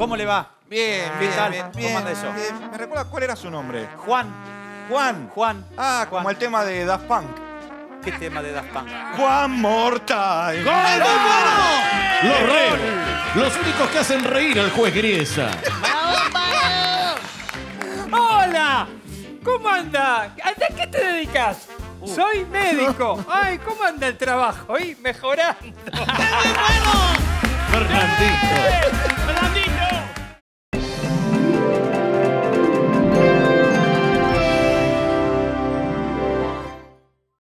¿Cómo le va? Bien, ¿qué tal? ¿Cómo anda eso? ¿Me recuerda cuál era su nombre? Juan. Ah, como Juan. El tema de Daft Punk. ¿Qué tema de Daft Punk? Juan Mortal. ¡Gol de mano! Los reos. Los únicos que hacen reír al juez Griesa. ¡Hola! ¿Cómo anda? ¿A qué te dedicas? Soy médico. Ay, ¿cómo anda el trabajo? Mejorando. ¡Fernandito!